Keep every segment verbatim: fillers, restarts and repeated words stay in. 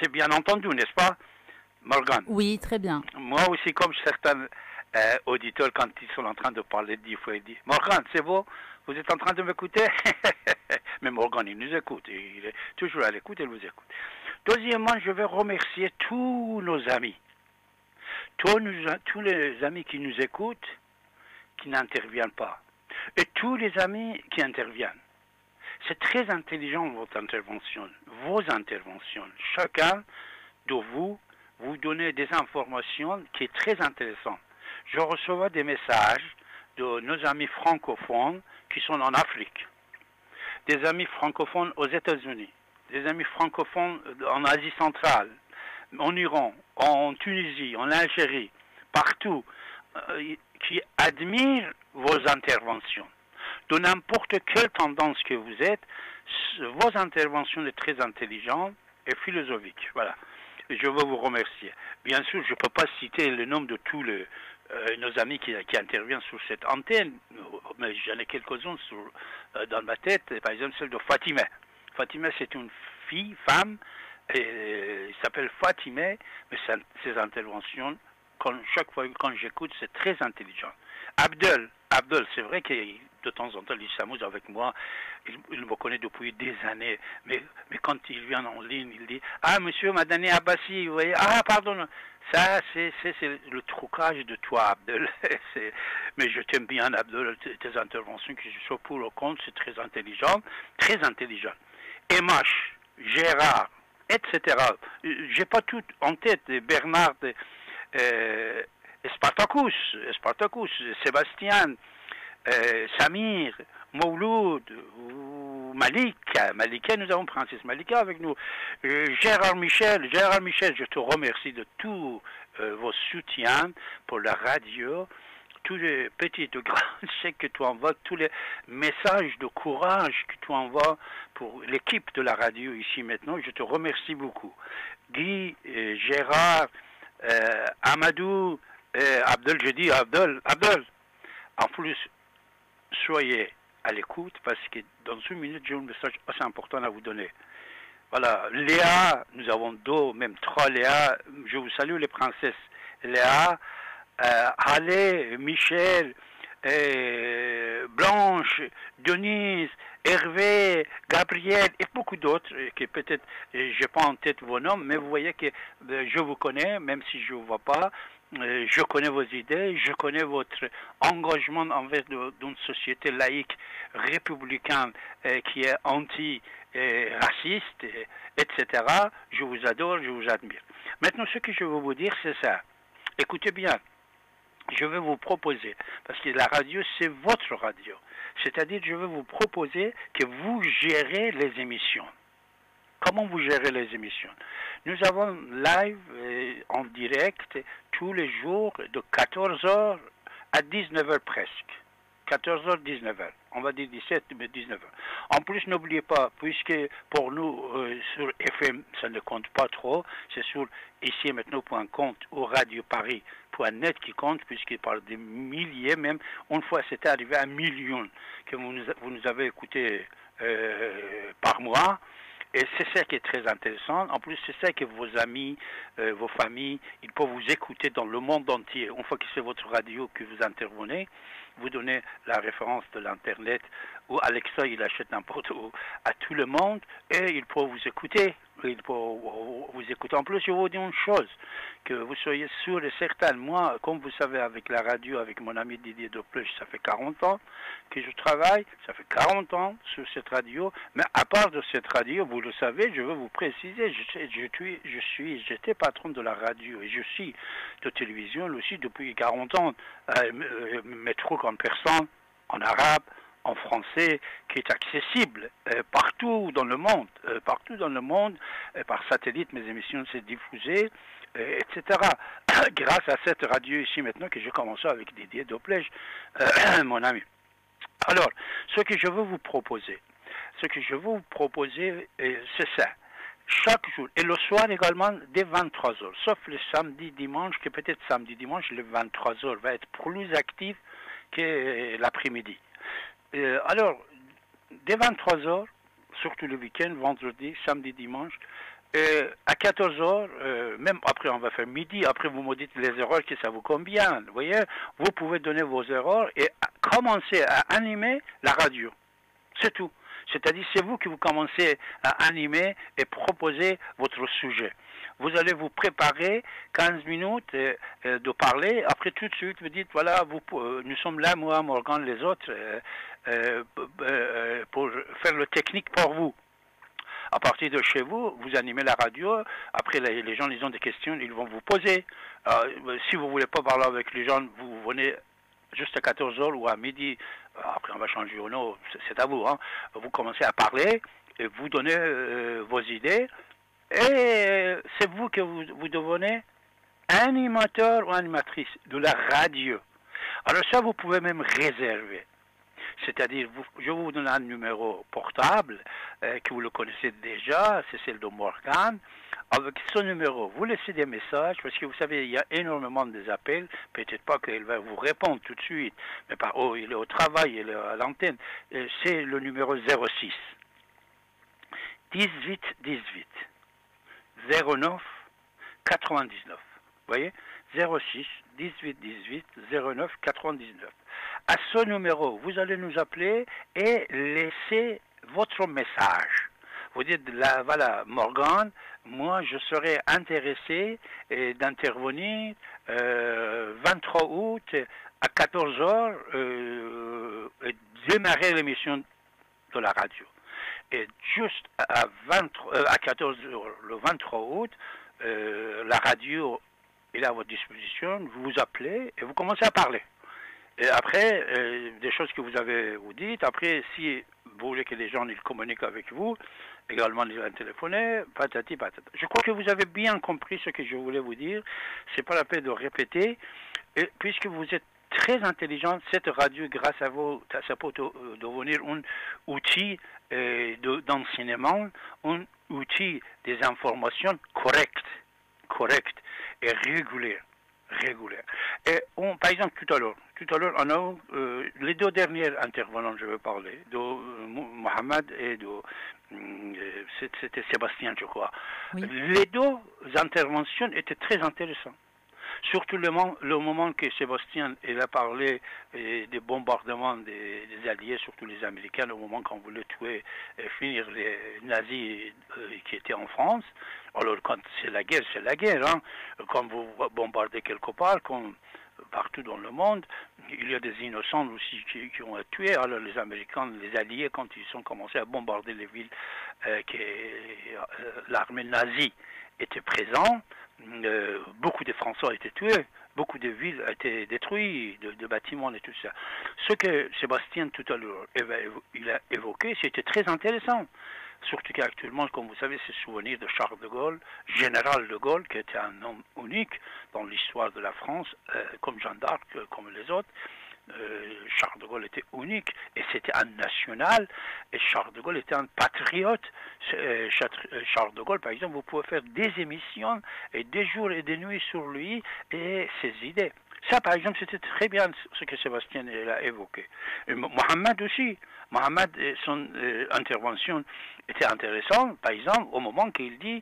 C'est bien entendu, n'est-ce pas, Morgane? Oui, très bien. Moi aussi, comme certains euh, auditeurs, quand ils sont en train de parler, il faut dire « Morgane, c'est beau, vous êtes en train de m'écouter ?» Mais Morgane, il nous écoute, il est toujours à l'écoute, il vous écoute. Deuxièmement, je veux remercier tous nos amis, tous, nous, tous les amis qui nous écoutent, qui n'interviennent pas, et tous les amis qui interviennent. C'est très intelligent votre intervention, vos interventions. Chacun de vous, vous donnez des informations qui sont très intéressantes. Je reçois des messages de nos amis francophones qui sont en Afrique, des amis francophones aux États-Unis, des amis francophones en Asie centrale, en Iran, en Tunisie, en Algérie, partout, euh, qui admirent vos interventions. De n'importe quelle tendance que vous êtes, vos interventions sont très intelligentes et philosophiques. Voilà. Et je veux vous remercier. Bien sûr, je ne peux pas citer le nom de tous les, euh, nos amis qui, qui interviennent sur cette antenne, mais j'en ai quelques-uns euh, dans ma tête, par exemple celle de Fatimé. Fatimé, c'est une fille, femme, et, euh, il s'appelle Fatimé, mais ça, ses interventions, quand, chaque fois quand j'écoute, c'est très intelligent. Abdel, Abdel, c'est vrai qu'il de temps en temps, il s'amuse avec moi, il, il me connaît depuis des années, mais, mais quand il vient en ligne, il dit « Ah, monsieur Madani Abbasi, vous voyez, ah, pardon, ça, c'est le trucage de toi, Abdel. Mais je t'aime bien, Abdel, tes interventions, que je sois pour le compte, c'est très intelligent, très intelligent. Emache, Gérard, et cetera. J'ai pas tout en tête, Bernard, euh, Spartacus, Spartacus, Sébastien, Euh, Samir, Mouloud, euh, Malika, Malika, nous avons Princesse Malika avec nous, euh, Gérard Michel, Gérard Michel, je te remercie de tous euh, vos soutiens pour la radio, tous les petits et grands chèques que tu envoies, tous les messages de courage que tu envoies pour l'équipe de la radio ici maintenant, je te remercie beaucoup. Guy, euh, Gérard, euh, Amadou, euh, Abdel, je dis Abdel, Abdel, en plus, soyez à l'écoute parce que dans une minute, j'ai un message assez important à vous donner. Voilà, Léa, nous avons deux, même trois Léa, je vous salue les princesses. Léa, euh, Allez, Michel, euh, Blanche, Denise, Hervé, Gabriel et beaucoup d'autres que peut-être je n'ai pas en tête vos noms, mais vous voyez que euh, je vous connais, même si je ne vous vois pas. Je connais vos idées, je connais votre engagement envers une société laïque, républicaine, eh, qui est anti-raciste, eh, et cetera. Je vous adore, je vous admire. Maintenant, ce que je veux vous dire, c'est ça. Écoutez bien, je vais vous proposer, parce que la radio, c'est votre radio. C'est-à-dire, je vais vous proposer que vous gérez les émissions. Comment vous gérez les émissions? Nous avons live eh, en direct tous les jours de quatorze heures à dix-neuf heures presque. quatorze heures, dix-neuf heures. On va dire dix-sept, mais dix-neuf heures. En plus, n'oubliez pas, puisque pour nous, euh, sur F M, ça ne compte pas trop, c'est sur ici et maintenant point com ou radio paris point net qui compte, puisque par des milliers même, une fois c'était arrivé à millions que vous nous, vous nous avez écouté euh, par mois. Et c'est ça qui est très intéressant. En plus, c'est ça que vos amis, euh, vos familles, ils peuvent vous écouter dans le monde entier. Une fois que c'est votre radio que vous intervenez, vous donnez la référence de l'Internet où Alexa, il achète n'importe où à tout le monde et il peut vous écouter. Il peut vous écouter. En plus, je vous dis une chose, que vous soyez sûr et certain. Moi, comme vous savez, avec la radio, avec mon ami Didier de Plaige, ça fait quarante ans que je travaille, ça fait quarante ans sur cette radio. Mais à part de cette radio, vous le savez, je veux vous préciser, je, je, suis, je suis, j'étais patron de la radio et je suis de télévision aussi depuis quarante ans, euh, métro en personne, en arabe, en français, qui est accessible euh, partout dans le monde, euh, partout dans le monde, euh, par satellite, mes émissions s'est diffusées, euh, et cetera. Grâce à cette radio ici maintenant que j'ai commencé avec Didier de Plaige, euh, mon ami. Alors, ce que je veux vous proposer, ce que je veux vous proposer, euh, c'est ça. Chaque jour, et le soir également, dès vingt-trois heures, sauf le samedi, dimanche, que peut-être samedi, dimanche, le vingt-trois heures va être plus actif que euh, l'après-midi. Euh, alors, dès vingt-trois heures, surtout le week-end, vendredi, samedi, dimanche, Euh, à quatorze heures, euh, même après on va faire midi, après vous me dites les erreurs que ça vous convient, vous voyez, vous pouvez donner vos erreurs et commencer à animer la radio, c'est tout. C'est-à-dire c'est vous qui vous commencez à animer et proposer votre sujet. Vous allez vous préparer quinze minutes euh, de parler, après tout de suite vous dites voilà, vous, euh, nous sommes là, moi, Morgane, les autres, euh, euh, euh, pour faire le technique pour vous. À partir de chez vous, vous animez la radio, après les, les gens, ils ont des questions, ils vont vous poser. Euh, si vous ne voulez pas parler avec les gens, vous venez juste à quatorze heures ou à midi, après on va changer ou non, c'est à vous, hein. Vous commencez à parler, et vous donnez euh, vos idées, et c'est vous que vous, vous devenez animateur ou animatrice de la radio. Alors ça, vous pouvez même réserver. C'est-à-dire, je vous donne un numéro portable, euh, que vous le connaissez déjà, c'est celle de Morgane. Avec ce numéro, vous laissez des messages, parce que vous savez, il y a énormément d'appels, peut-être pas qu'elle va vous répondre tout de suite, mais pas, oh, il est au travail, il est à l'antenne. C'est le numéro zéro six dix-huit dix-huit zéro neuf quatre-vingt-dix-neuf. Vous voyez, zéro six dix-huit dix-huit zéro neuf quatre-vingt-dix-neuf. À ce numéro, vous allez nous appeler et laisser votre message. Vous dites, là, voilà, Morgane, moi, je serais intéressé eh, d'intervenir euh, vingt-trois août à quatorze heures euh, et démarrer l'émission de la radio. Et juste à, vingt, euh, à quatorze heures, le vingt-trois août, euh, la radio est à votre disposition, vous vous appelez et vous commencez à parler. Et après, euh, des choses que vous avez vous dites, après, si vous voulez que les gens ils communiquent avec vous, également ils vont téléphoner, patati patata. Je crois que vous avez bien compris ce que je voulais vous dire, c'est pas la peine de répéter, et puisque vous êtes très intelligente, cette radio, grâce à vous, ça peut devenir un outil euh, d'enseignement, un outil des informations correctes, correctes et régulières. Régulière. Et on, par exemple, tout à l'heure, tout à l'heure, on a euh, les deux derniers intervenants, je veux parler, de euh, Mohamed et de, euh, c'était Sébastien, je crois. Oui. Les deux interventions étaient très intéressantes. Surtout le, le moment que Sébastien il a parlé eh, des bombardements des, des Alliés, surtout les Américains, au moment qu'on voulait tuer et finir les nazis euh, qui étaient en France. Alors quand c'est la guerre, c'est la guerre. Hein. Quand vous bombardez quelque part, quand, partout dans le monde, il y a des innocents aussi qui, qui ont été tués. Alors les Américains, les Alliés, quand ils ont commencé à bombarder les villes, euh, euh, l'armée nazie était présente. Euh, beaucoup de Français ont été tués, beaucoup de villes ont été détruites, de, de bâtiments et tout ça. Ce que Sébastien tout à l'heure il a évoqué, c'était très intéressant. Surtout qu'actuellement, comme vous savez, c'est le souvenir de Charles de Gaulle, général de Gaulle, qui était un homme unique dans l'histoire de la France, euh, comme Jeanne d'Arc, euh, comme les autres. Euh, Charles de Gaulle était unique et c'était un national et Charles de Gaulle était un patriote. euh, Charles de Gaulle par exemple, vous pouvez faire des émissions et des jours et des nuits sur lui et ses idées. Ça par exemple c'était très bien ce que Sébastien a évoqué. Et Mohamed aussi, Mohamed son euh, intervention était intéressante par exemple au moment qu'il dit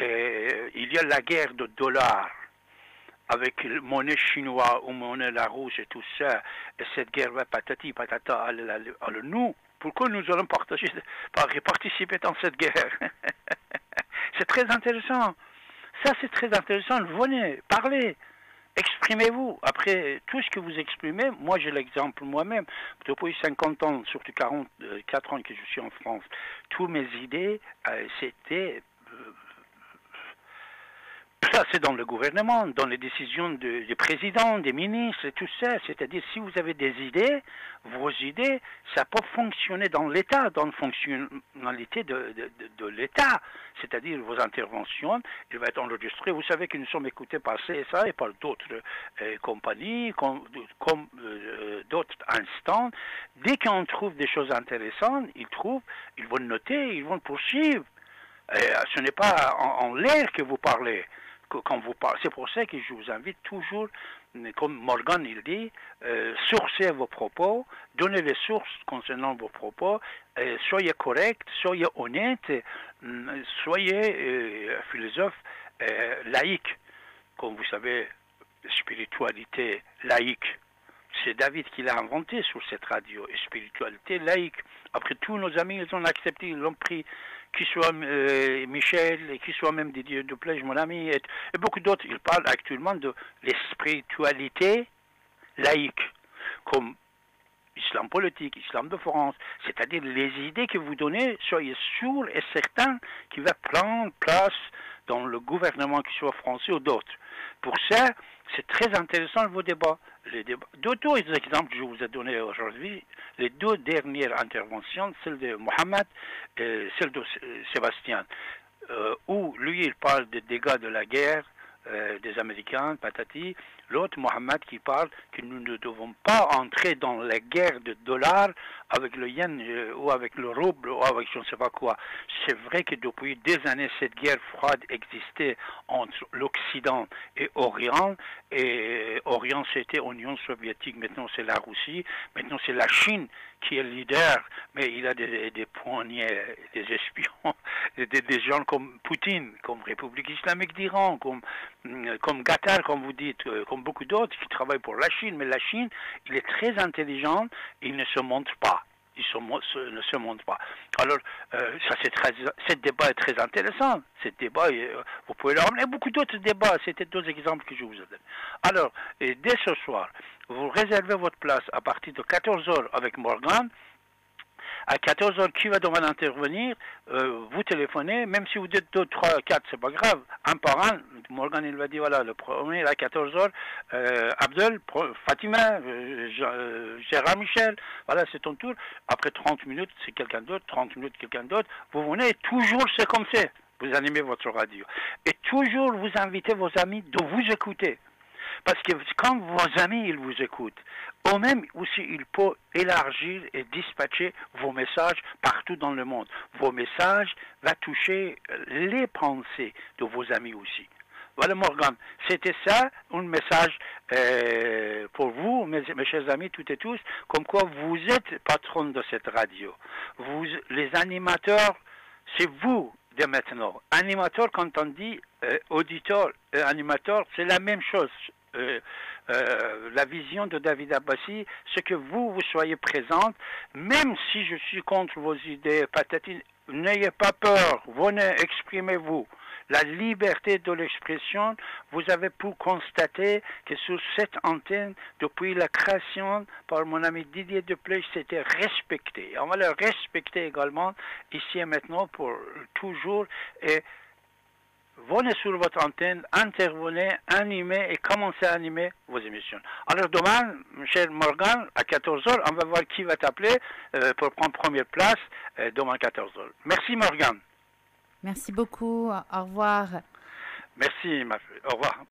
euh, il y a la guerre de dollars avec monnaie chinoise ou monnaie la rousse et tout ça, et cette guerre va patati patata, alors nous, pourquoi nous allons partager, participer dans cette guerre? C'est très intéressant, ça c'est très intéressant, venez, parlez, exprimez-vous, après tout ce que vous exprimez, moi j'ai l'exemple moi-même, depuis cinquante ans, surtout quarante-quatre ans que je suis en France, toutes mes idées, euh, c'était... Euh, Ça, c'est dans le gouvernement, dans les décisions de, des présidents, des ministres et tout ça. C'est-à-dire, si vous avez des idées, vos idées, ça peut fonctionner dans l'État, dans la fonctionnalité de, de, de, de l'État. C'est-à-dire, vos interventions, elles vont être enregistrées. Vous savez que nous sommes écoutés par C S A et par d'autres euh, compagnies, com, com, euh, d'autres instants. Dès qu'on trouve des choses intéressantes, ils trouvent, ils vont noter, ils vont poursuivre. Et ce n'est pas en, en l'air que vous parlez. Quand vous parlez, c'est pour ça que je vous invite toujours comme Morgane il dit, euh, sourcez vos propos, donnez les sources concernant vos propos, euh, soyez correct, soyez honnête, euh, soyez euh, philosophe euh, laïque. Comme vous savez, spiritualité laïque. C'est David qui l'a inventé sur cette radio, spiritualité laïque. Après, tous nos amis, ils ont accepté, ils l'ont pris, qu'ils soient euh, Michel, qu'ils soient même Didier de Plaige, mon ami, et, et beaucoup d'autres. Ils parlent actuellement de la spiritualité laïque, comme islam politique, islam de France, c'est-à-dire les idées que vous donnez, soyez sûrs et certains qu'il va prendre place dans le gouvernement, qu'il soit français ou d'autres. Pour ça, c'est très intéressant vos débats. Les débats. D'autres exemples que je vous ai donnés aujourd'hui, les deux dernières interventions, celle de Mohamed et celle de Sébastien, euh, où lui il parle des dégâts de la guerre euh, des Américains, patati, l'autre Mohamed qui parle que nous ne devons pas entrer dans la guerre de dollars avec le yen euh, ou avec le rouble ou avec je ne sais pas quoi. C'est vrai que depuis des années, cette guerre froide existait entre l'Occident et Orient, et Orient c'était l'Union soviétique, maintenant c'est la Russie, maintenant c'est la Chine qui est leader, mais il a des, des poignets, des espions, des, des gens comme Poutine, comme République islamique d'Iran, comme, comme Qatar, comme vous dites, comme beaucoup d'autres qui travaillent pour la Chine, mais la Chine, il est très intelligent, il ne se montre pas. Ils se, ne se montrent pas. Alors, euh, ça c'est très, ce débat est très intéressant. Ce débat, euh, vous pouvez le ramener. Beaucoup d'autres débats, c'était deux exemples que je vous ai donnés. Alors, et dès ce soir, vous réservez votre place à partir de quatorze heures avec Morgane. À quatorze heures, qui va devoir intervenir, euh, vous téléphonez, même si vous dites deux, trois, quatre, c'est pas grave, un par un, Morgane il va dire, voilà, le premier à quatorze heures, euh, Abdel, Fatimé, euh, Gérard Michel, voilà, c'est ton tour, après trente minutes, c'est quelqu'un d'autre, trente minutes, quelqu'un d'autre, vous venez, toujours c'est comme ça, vous animez votre radio, et toujours vous invitez vos amis de vous écouter. Parce que quand vos amis ils vous écoutent, eux-mêmes aussi ils peuvent élargir et dispatcher vos messages partout dans le monde. Vos messages vont toucher les pensées de vos amis aussi. Voilà Morgane, c'était ça, un message euh, pour vous, mes, mes chers amis, toutes et tous, comme quoi vous êtes patron de cette radio. Vous, les animateurs, c'est vous de maintenant. Animateur, quand on dit euh, auditeur et animateur, c'est la même chose. Euh, euh, la vision de David Abbasi, c'est que vous, vous soyez présente, même si je suis contre vos idées, patatine, n'ayez pas peur, venez, exprimez-vous. La liberté de l'expression, vous avez pu constater que sur cette antenne, depuis la création par mon ami Didier de Plaige, c'était respecté. On va le respecter également ici et maintenant pour toujours. Et venez sur votre antenne, intervenez, animez et commencez à animer vos émissions. Alors demain, cher Morgane, à quatorze heures, on va voir qui va t'appeler euh, pour prendre première place euh, demain à quatorze heures. Merci Morgane. Merci beaucoup. Au revoir. Merci, ma fille. Au revoir.